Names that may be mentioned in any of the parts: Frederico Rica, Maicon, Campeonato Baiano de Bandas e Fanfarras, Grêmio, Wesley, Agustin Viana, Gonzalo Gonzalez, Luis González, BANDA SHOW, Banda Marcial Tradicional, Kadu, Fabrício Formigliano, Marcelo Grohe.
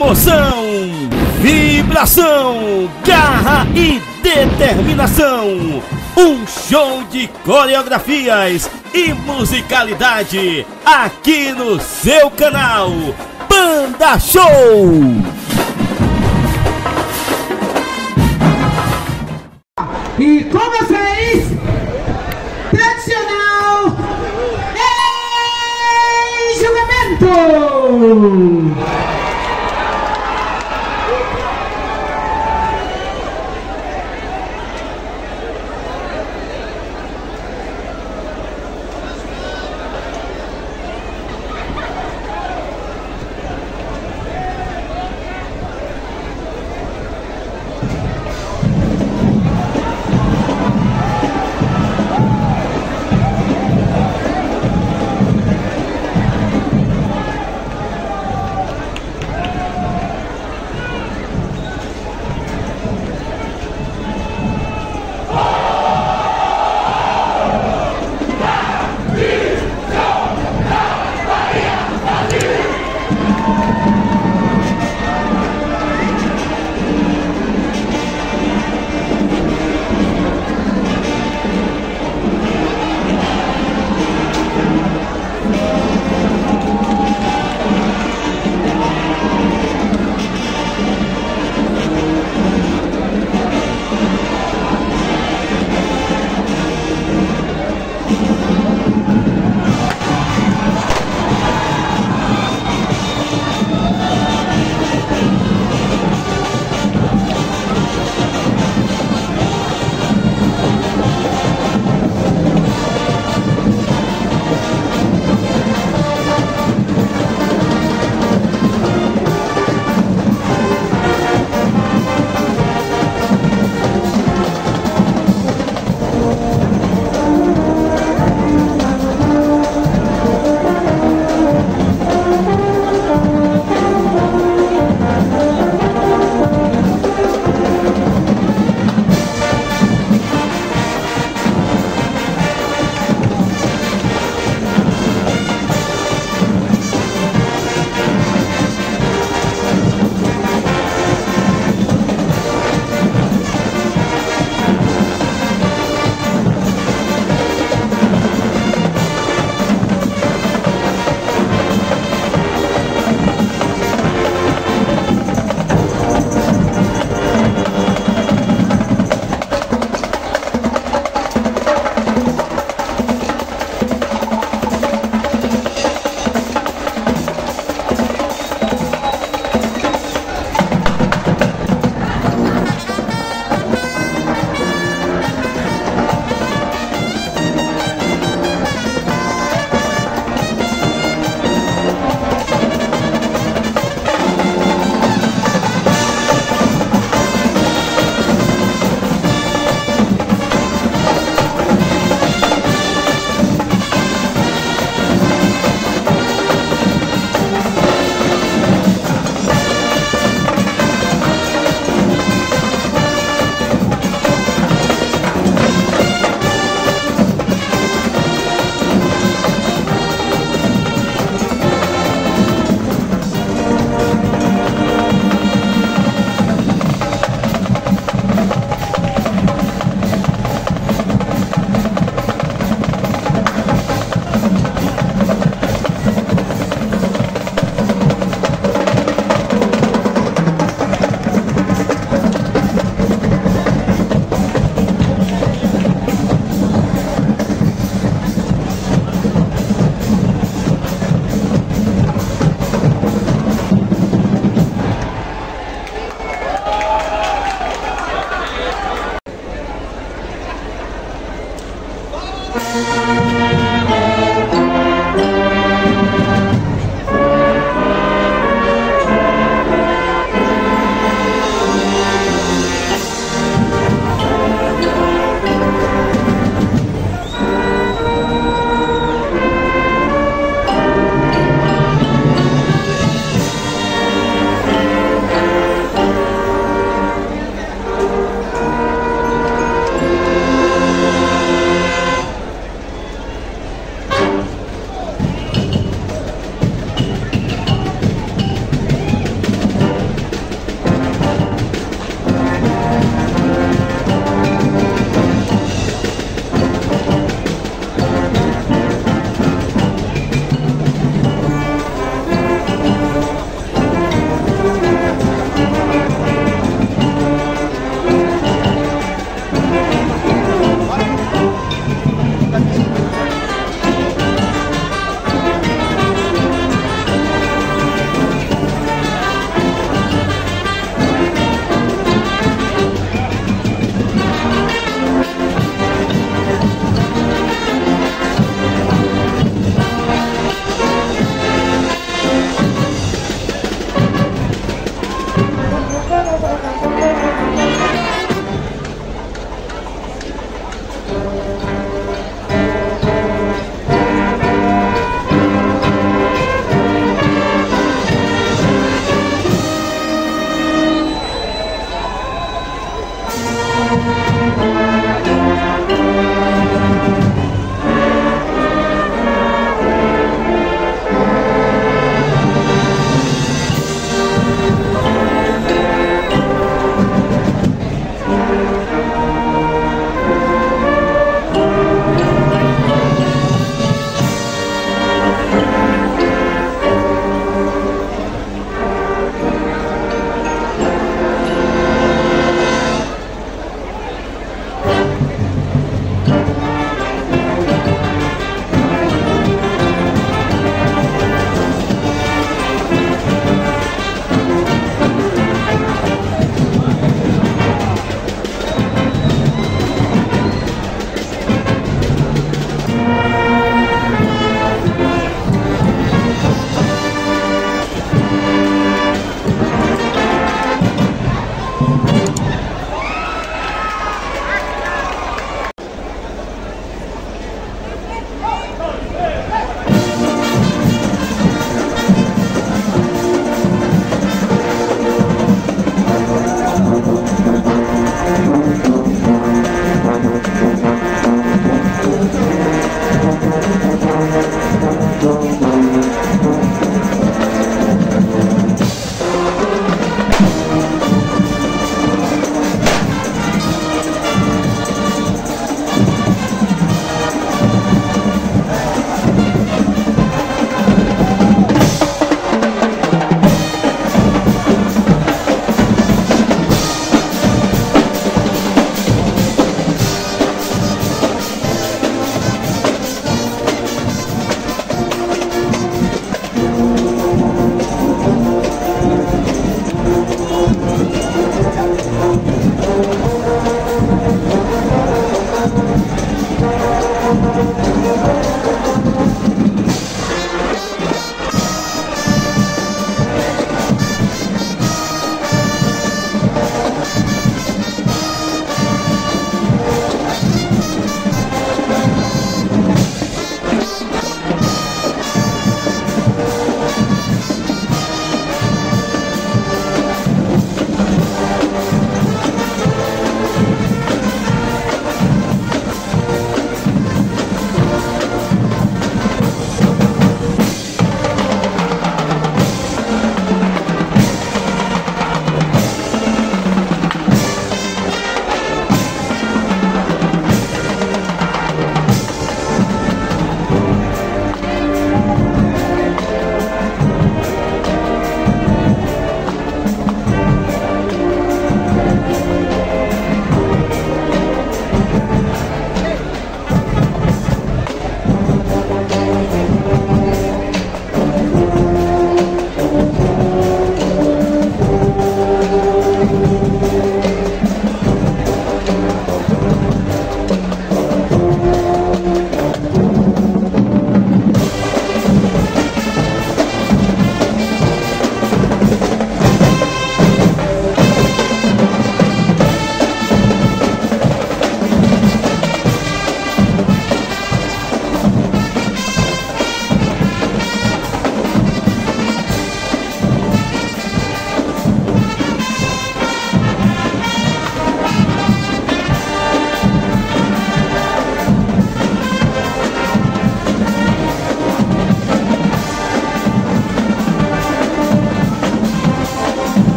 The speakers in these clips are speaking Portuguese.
Emoção, vibração, garra e determinação. Um show de coreografias e musicalidade aqui no seu canal Banda Show. E com vocês, tradicional julgamento.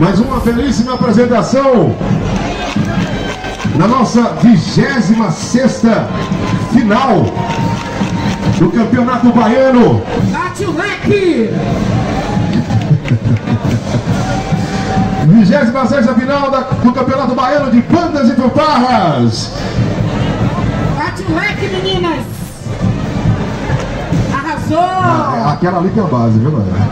Mais uma belíssima apresentação na nossa 26ª final do Campeonato Baiano. Bate o leque! 26ª final do Campeonato Baiano de Bandas e Fanfarras. Bate o leque, meninas! Arrasou! Aquela ali que é a base, viu, mano?